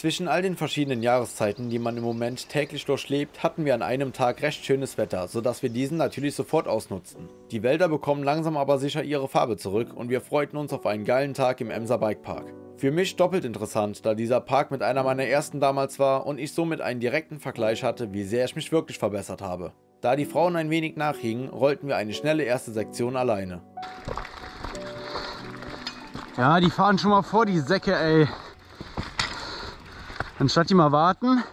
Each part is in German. Zwischen all den verschiedenen Jahreszeiten, die man im Moment täglich durchlebt, hatten wir an einem Tag recht schönes Wetter, sodass wir diesen natürlich sofort ausnutzten. Die Wälder bekommen langsam aber sicher ihre Farbe zurück und wir freuten uns auf einen geilen Tag im Emser Bike Park. Für mich doppelt interessant, da dieser Park mit einer meiner ersten damals war und ich somit einen direkten Vergleich hatte, wie sehr ich mich wirklich verbessert habe. Da die Frauen ein wenig nachhingen, rollten wir eine schnelle erste Sektion alleine. Ja, die fahren schon mal vor, die Säcke, ey. Anstatt die mal warten.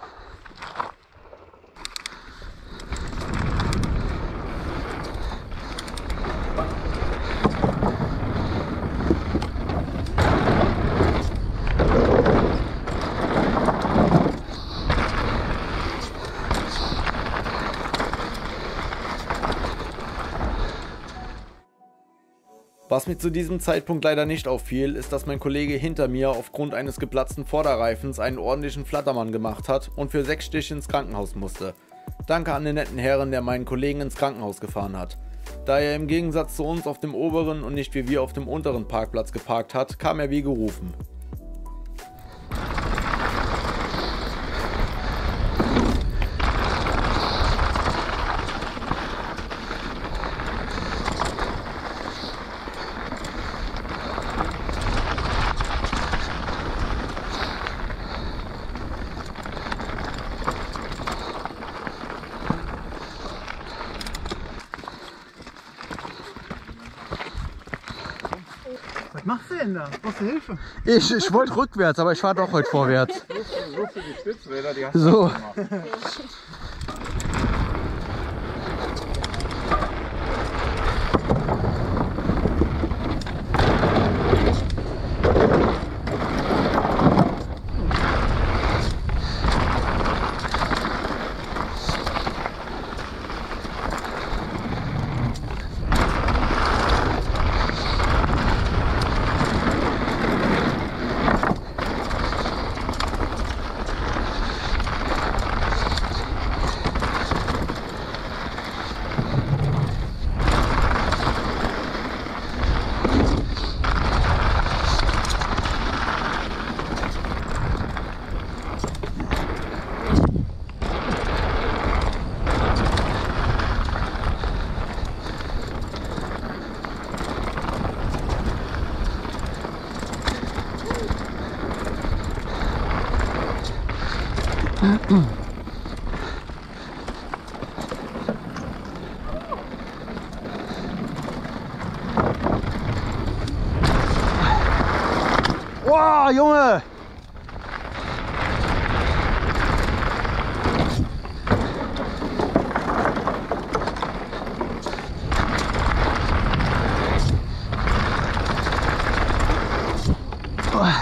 Was mir zu diesem Zeitpunkt leider nicht auffiel, ist, dass mein Kollege hinter mir aufgrund eines geplatzten Vorderreifens einen ordentlichen Flattermann gemacht hat und für 6 Stiche ins Krankenhaus musste. Danke an den netten Herren, der meinen Kollegen ins Krankenhaus gefahren hat. Da er im Gegensatz zu uns auf dem oberen und nicht wie wir auf dem unteren Parkplatz geparkt hat, kam er wie gerufen. Was machst du denn da? Brauchst du Hilfe? Ich wollte rückwärts, aber ich fahre doch heute vorwärts. So die Stützräder, die hast du so gemacht. Wow, Junge! Wow.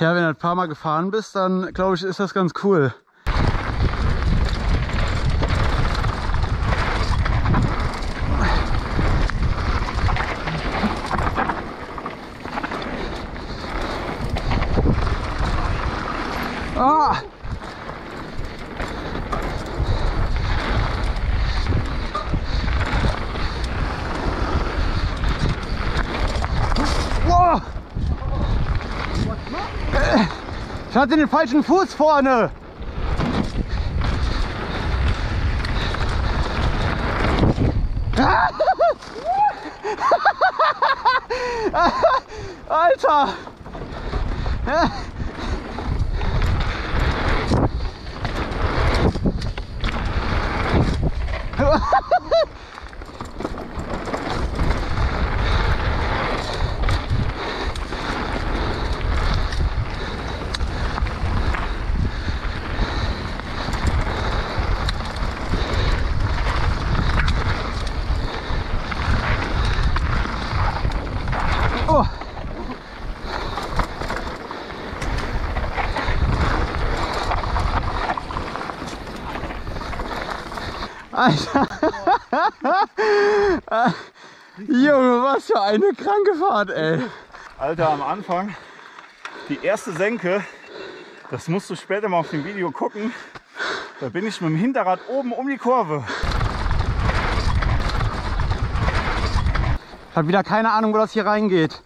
Ja, wenn du ein paar Mal gefahren bist, dann glaube ich, ist das ganz cool. Ah! Ich hatte den falschen Fuß vorne. Alter! Alter! Junge, was für eine kranke Fahrt, ey! Alter, am Anfang, die erste Senke, das musst du später mal auf dem Video gucken, da bin ich mit dem Hinterrad oben um die Kurve. Ich habe wieder keine Ahnung, wo das hier reingeht.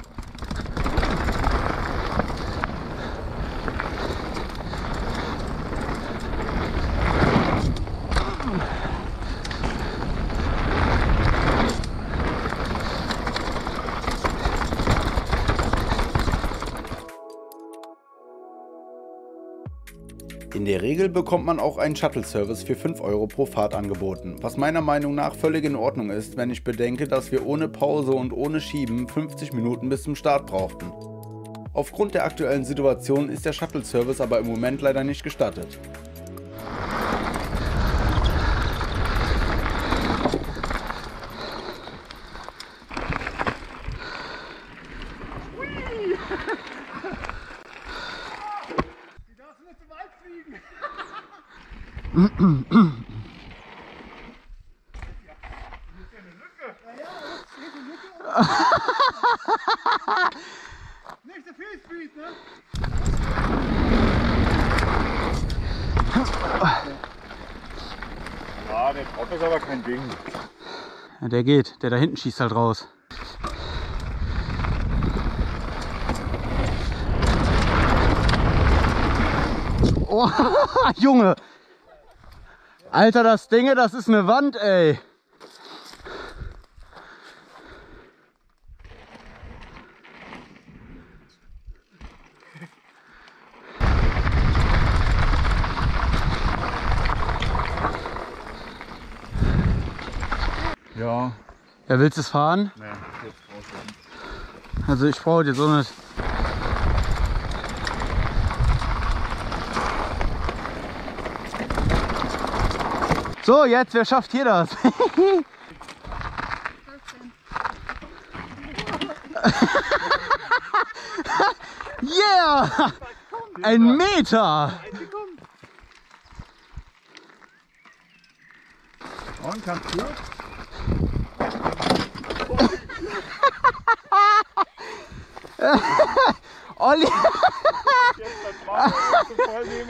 In der Regel bekommt man auch einen Shuttle-Service für 5 Euro pro Fahrt angeboten, was meiner Meinung nach völlig in Ordnung ist, wenn ich bedenke, dass wir ohne Pause und ohne Schieben 50 Minuten bis zum Start brauchten. Aufgrund der aktuellen Situation ist der Shuttle-Service aber im Moment leider nicht gestattet. Ja, das ist ja eine Lücke. Ja, das ist eine Lücke. Nicht so viel Speed, ne? Ja, der Kopf ist aber kein Ding. Ja, der geht. Der da hinten schießt halt raus. Oh, Junge! Alter, das Ding, das ist eine Wand, ey. Ja. Ja, willst du es fahren? Nee, jetzt brauchst du nicht. Also ich brauche dir so nicht. So, jetzt, wer schafft hier das? Yeah! 1 Meter! Und kannst du? Olli! Ja. Crazy.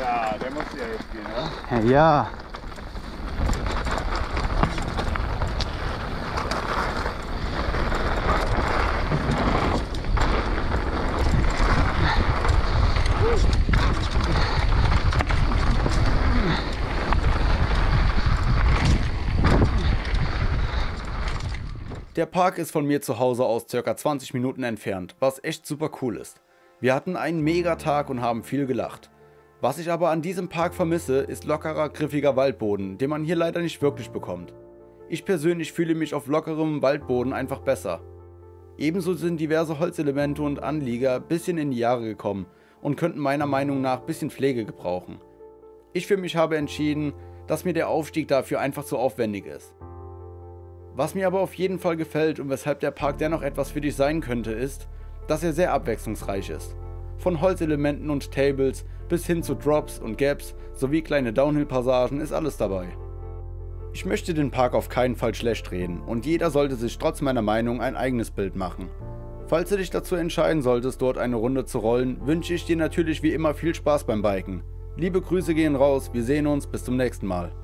Ja, der muss ja jetzt gehen, oder? Ja. Der Park ist von mir zu Hause aus ca. 20 Minuten entfernt, was echt super cool ist. Wir hatten einen Megatag und haben viel gelacht. Was ich aber an diesem Park vermisse, ist lockerer, griffiger Waldboden, den man hier leider nicht wirklich bekommt. Ich persönlich fühle mich auf lockerem Waldboden einfach besser. Ebenso sind diverse Holzelemente und Anlieger ein bisschen in die Jahre gekommen und könnten meiner Meinung nach ein bisschen Pflege gebrauchen. Ich für mich habe entschieden, dass mir der Aufstieg dafür einfach zu aufwendig ist. Was mir aber auf jeden Fall gefällt und weshalb der Park dennoch etwas für dich sein könnte, ist, dass er sehr abwechslungsreich ist. Von Holzelementen und Tables bis hin zu Drops und Gaps sowie kleine Downhill-Passagen ist alles dabei. Ich möchte den Park auf keinen Fall schlecht reden und jeder sollte sich trotz meiner Meinung ein eigenes Bild machen. Falls du dich dazu entscheiden solltest, dort eine Runde zu rollen, wünsche ich dir natürlich wie immer viel Spaß beim Biken. Liebe Grüße gehen raus, wir sehen uns, bis zum nächsten Mal.